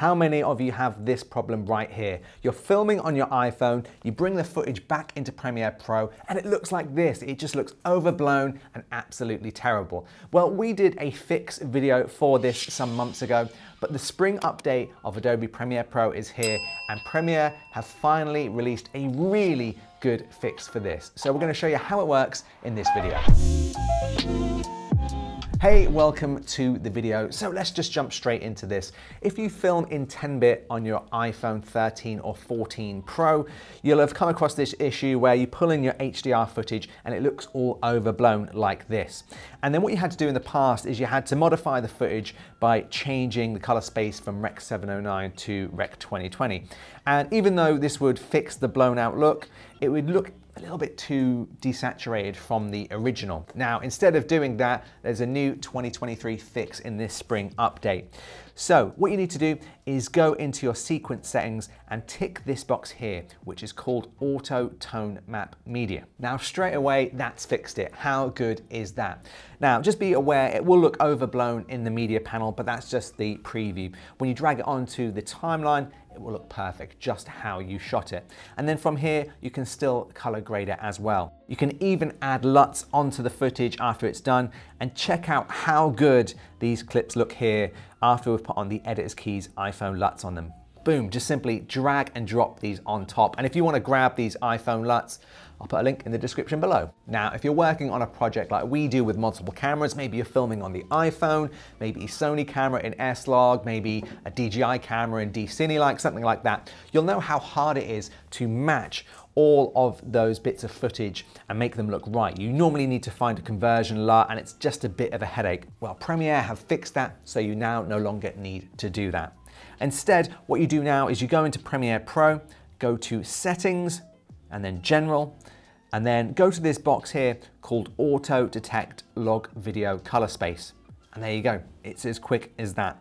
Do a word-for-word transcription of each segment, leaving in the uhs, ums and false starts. How many of you have this problem right here? You're filming on your iPhone, you bring the footage back into Premiere Pro, and it looks like this. It just looks overblown and absolutely terrible. Well, we did a fix video for this some months ago, but the spring update of Adobe Premiere Pro is here, and Premiere have finally released a really good fix for this. So we're going to show you how it works in this video. Hey, welcome to the video. So let's just jump straight into this. If you film in ten bit on your iPhone thirteen or fourteen Pro, you'll have come across this issue where you pull in your H D R footage and it looks all overblown like this. And then what you had to do in the past is you had to modify the footage by changing the color space from Rec seven oh nine to Rec twenty twenty. And even though this would fix the blown out look, it would look a little bit too desaturated from the original. Now, instead of doing that, there's a new twenty twenty-three fix in this spring update. So what you need to do is go into your sequence settings and tick this box here, which is called Auto Tone Map Media. Now, straight away, that's fixed it. How good is that? Now, just be aware, it will look overblown in the media panel, but that's just the preview. When you drag it onto the timeline, it will look perfect, just how you shot it. And then from here, you can still color grade it as well. You can even add L U Ts onto the footage after it's done, and check out how good these clips look here after we've put on the Editor's Keys iPhone L U Ts on them. Boom, just simply drag and drop these on top. And if you want to grab these iPhone L U Ts, I'll put a link in the description below. Now, if you're working on a project like we do with multiple cameras, maybe you're filming on the iPhone, maybe a Sony camera in S-Log, maybe a D J I camera in D-Cine, like something like that, you'll know how hard it is to match all of those bits of footage and make them look right. You normally need to find a conversion L U T, and it's just a bit of a headache. Well, Premiere have fixed that, so you now no longer need to do that. Instead, what you do now is you go into Premiere Pro, go to Settings, and then General, and then go to this box here called Auto Detect Log Video Color Space. And there you go, it's as quick as that.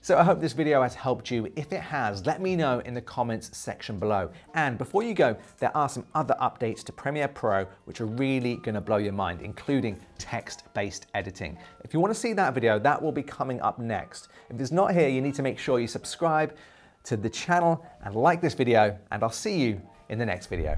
So I hope this video has helped you. If it has, let me know in the comments section below. And before you go, there are some other updates to Premiere Pro which are really gonna blow your mind, including text-based editing. If you wanna see that video, that will be coming up next. If it's not here, you need to make sure you subscribe to the channel and like this video, and I'll see you in the next video.